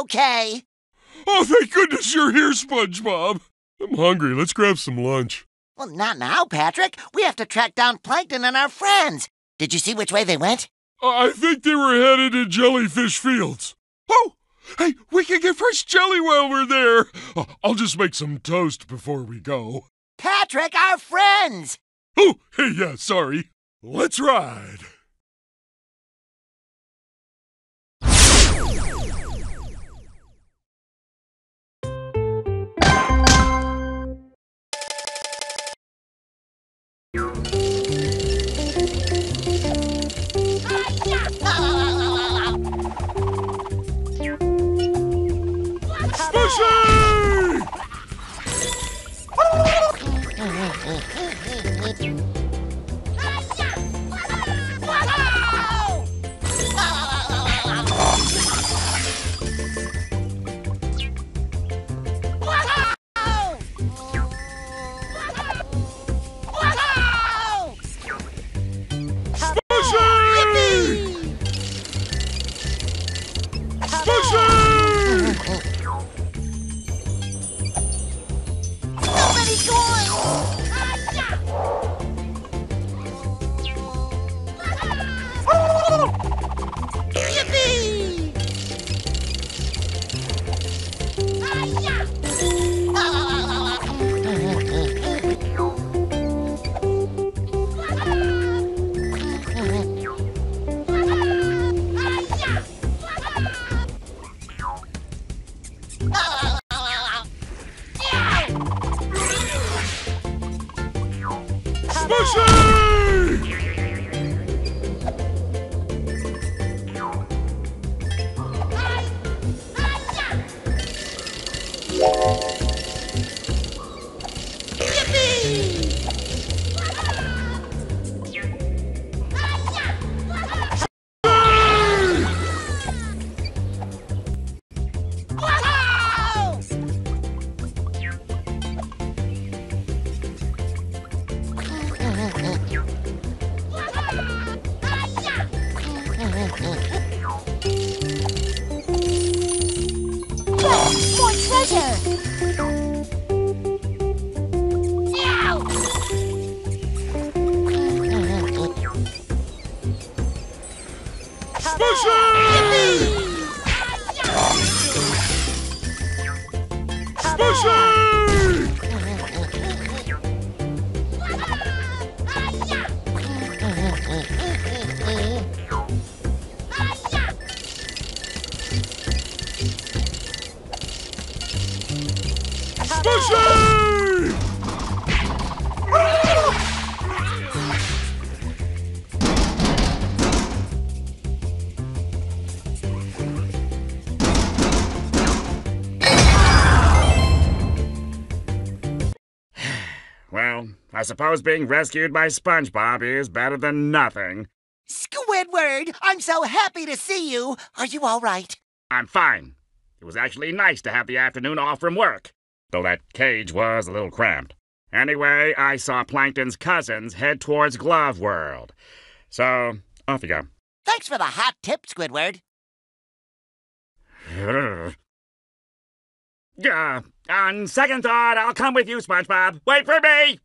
okay. Oh, thank goodness you're here, SpongeBob. I'm hungry. Let's grab some lunch. Well, not now, Patrick. We have to track down Plankton and our friends. Did you see which way they went? I think they were headed to Jellyfish Fields. Oh, hey, we can get fresh jelly while we're there. I'll just make some toast before we go. Patrick, our friends! Oh, hey, yeah, sorry. Let's ride. Well, I suppose being rescued by SpongeBob is better than nothing. Squidward, I'm so happy to see you. Are you all right? I'm fine. It was actually nice to have the afternoon off from work, though that cage was a little cramped. Anyway, I saw Plankton's cousins head towards Glove World. So, off you go. Thanks for the hot tip, Squidward. On second thought, I'll come with you, SpongeBob. Wait for me!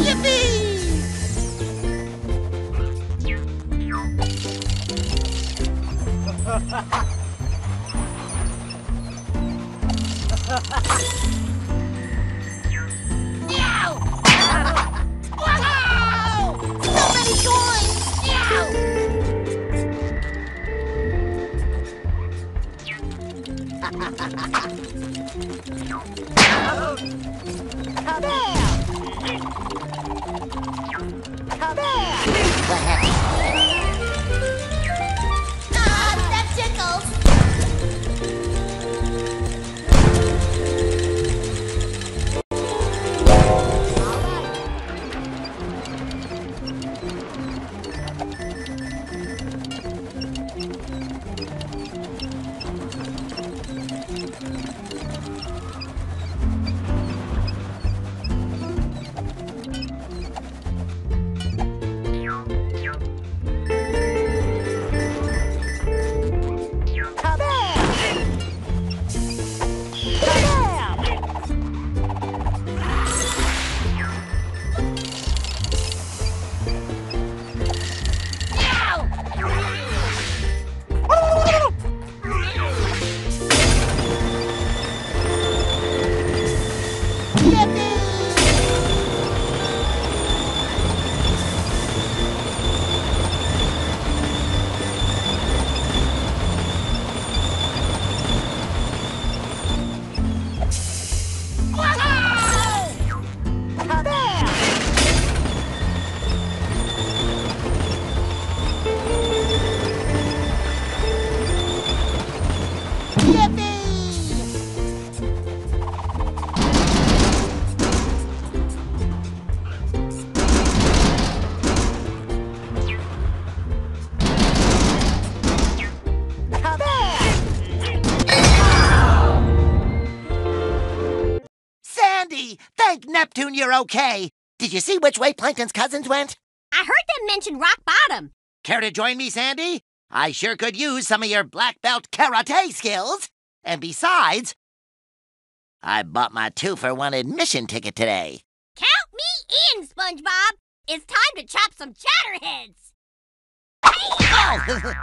Yippee! Neptune, you're okay. Did you see which way Plankton's cousins went? I heard them mention Rock Bottom. Care to join me, Sandy? I sure could use some of your black belt karate skills. And besides, I bought my 2-for-1 admission ticket today. Count me in, SpongeBob. It's time to chop some chatterheads. Oh.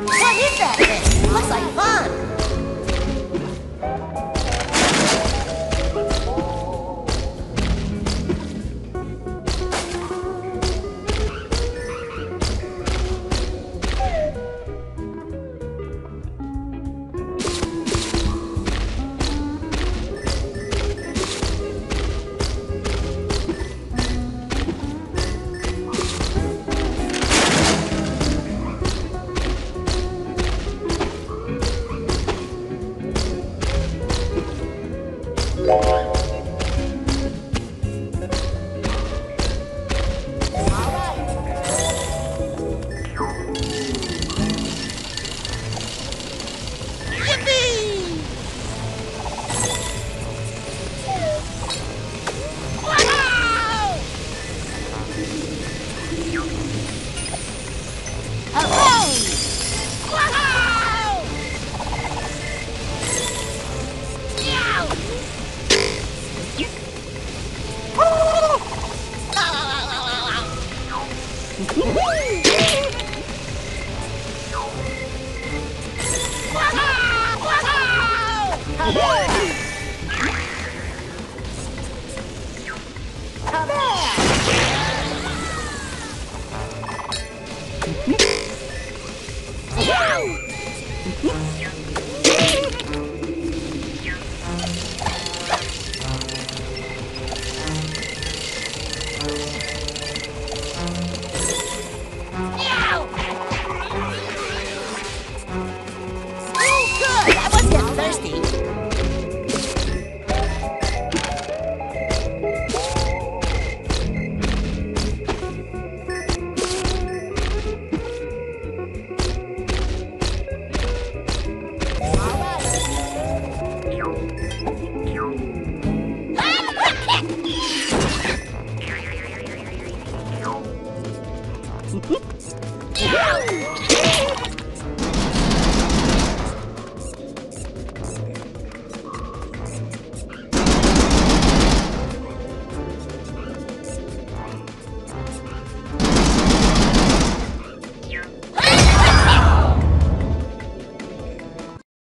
What is that thing? It looks like fun.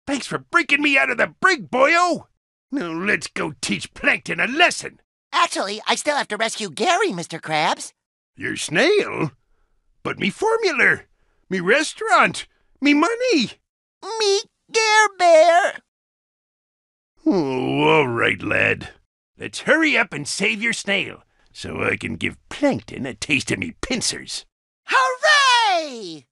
Thanks for breaking me out of the brig, boyo! Now let's go teach Plankton a lesson. Actually, I still have to rescue Gary, Mr. Krabs. Your snail? But me formula, me restaurant, me money. Me Gare Bear. Oh, all right, lad. Let's hurry up and save your snail so I can give Plankton a taste of me pincers. Hooray!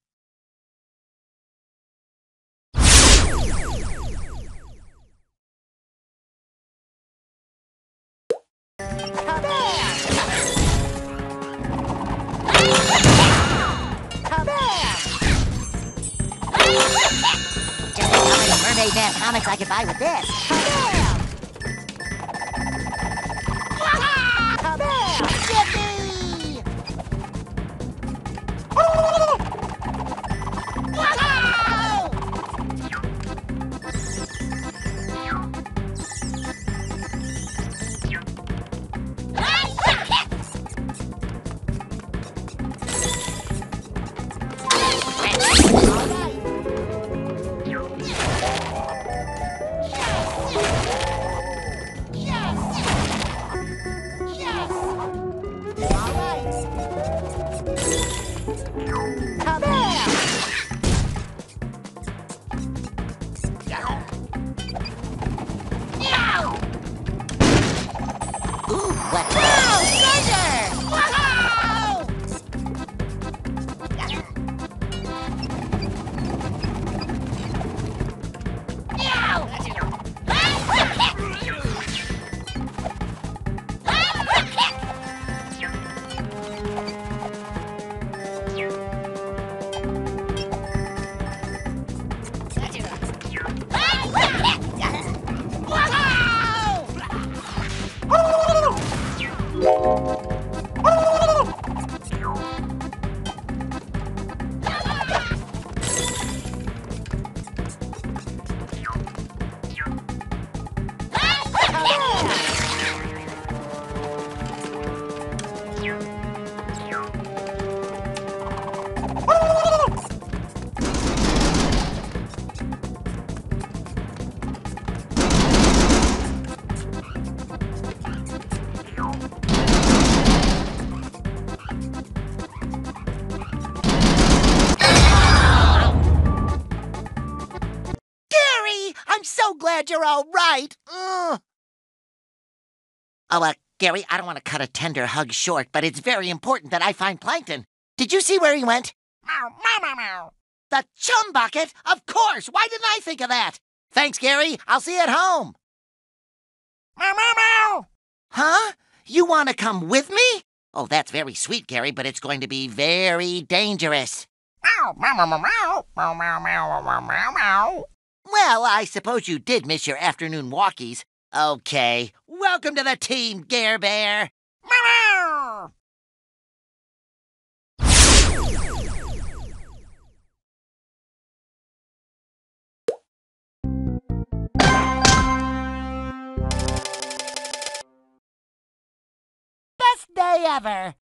Just like how many mermaid man comics I could buy with this. Yippee! glad you're all right. Ugh. Oh, Gary, I don't want to cut a tender hug short, but it's very important that I find Plankton. Did you see where he went? Meow, meow, meow, meow. The chum bucket? Of course! Why didn't I think of that? Thanks, Gary. I'll see you at home. Meow, meow, meow. Huh? You want to come with me? Oh, that's very sweet, Gary, but it's going to be very dangerous. Meow, meow, meow, meow, meow, meow, meow, meow, meow, meow, meow. Well, I suppose you did miss your afternoon walkies. Okay, welcome to the team, Gare Bear. Meow, meow. Best day ever.